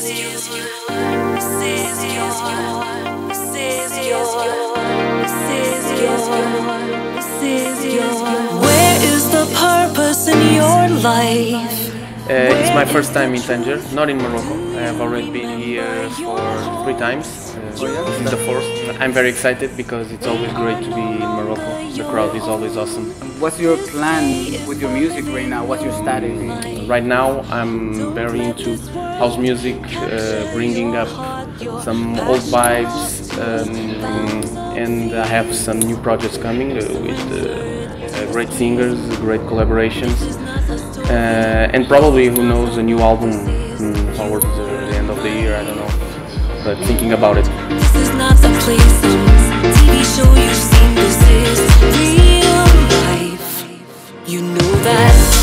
Where is the purpose in your life? It's my first time in Tánger, not in Morocco. I have already been here for 3 times. This is the 4th. I'm very excited because it's always great to be in Morocco. The crowd is always awesome. What's your plan with your music right now? What's your strategy? Right now I'm very into house music, bringing up some old vibes, and I have some new projects coming with great singers, great collaborations, and probably, who knows, a new album towards the end of the year, I don't know, but thinking about it. This is not the place, TV show you've seen, this is real life, you know that.